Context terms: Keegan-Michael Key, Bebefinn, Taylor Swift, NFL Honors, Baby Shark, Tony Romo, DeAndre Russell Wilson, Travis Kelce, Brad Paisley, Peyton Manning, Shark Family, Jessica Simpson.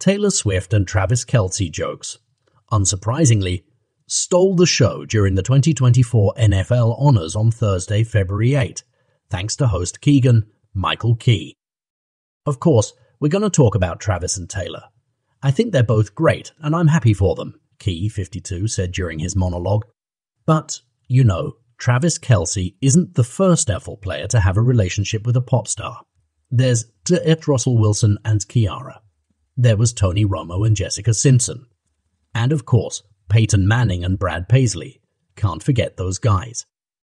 Taylor Swift and Travis Kelce jokes, unsurprisingly, stole the show during the 2024 NFL Honors on Thursday, February 8, thanks to host Keegan-Michael Key. Of course, we're going to talk about Travis and Taylor. I think they're both great, and I'm happy for them, Key, 52, said during his monologue. But, you know, Travis Kelce isn't the first NFL player to have a relationship with a pop star. There's DeAndre Russell Wilson and Kiara. There was Tony Romo and Jessica Simpson. And of course, Peyton Manning and Brad Paisley. Can't forget those guys.